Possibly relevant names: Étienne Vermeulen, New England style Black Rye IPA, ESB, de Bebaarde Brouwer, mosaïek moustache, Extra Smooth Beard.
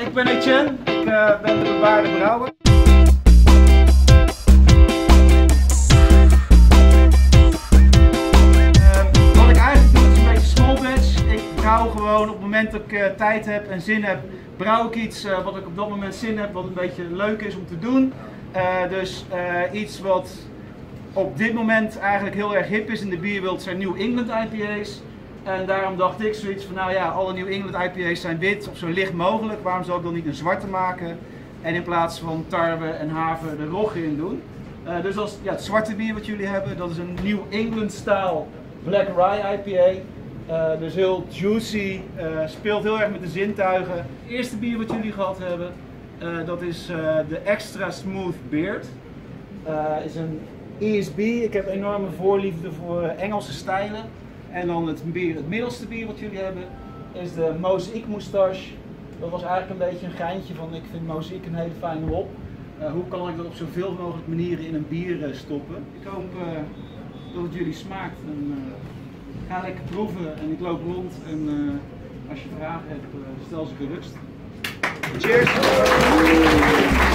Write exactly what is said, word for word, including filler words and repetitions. Ik ben Étienne, ik uh, ben de Bebaarde Brouwer. Uh, wat ik eigenlijk doe is een beetje small batch. Ik brouw gewoon op het moment dat ik uh, tijd heb en zin heb, brouw ik iets uh, wat ik op dat moment zin heb, wat een beetje leuk is om te doen. Uh, dus uh, iets wat op dit moment eigenlijk heel erg hip is in de bierwereld zijn New England I P A's. En daarom dacht ik zoiets van, nou ja, alle New England I P A's zijn wit of zo licht mogelijk, waarom zou ik dan niet een zwarte maken en in plaats van tarwe en haver de rog in doen. Uh, dus als, ja, het zwarte bier wat jullie hebben, dat is een New England style Black Rye I P A. Uh, dus heel juicy, uh, speelt heel erg met de zintuigen. Het eerste bier wat jullie gehad hebben, uh, dat is uh, de Extra Smooth Beard. Uh, is een E S B, ik heb enorme voorliefde voor Engelse stijlen. En dan het, bier, het middelste bier wat jullie hebben is de mosaïek moustache. Dat was eigenlijk een beetje een geintje van ik vind mosaïek een hele fijne hop. Uh, hoe kan ik dat op zoveel mogelijk manieren in een bier uh, stoppen? Ik hoop uh, dat het jullie smaakt. En, uh, ga lekker proeven en ik loop rond en uh, als je vragen hebt uh, stel ze gerust. Cheers!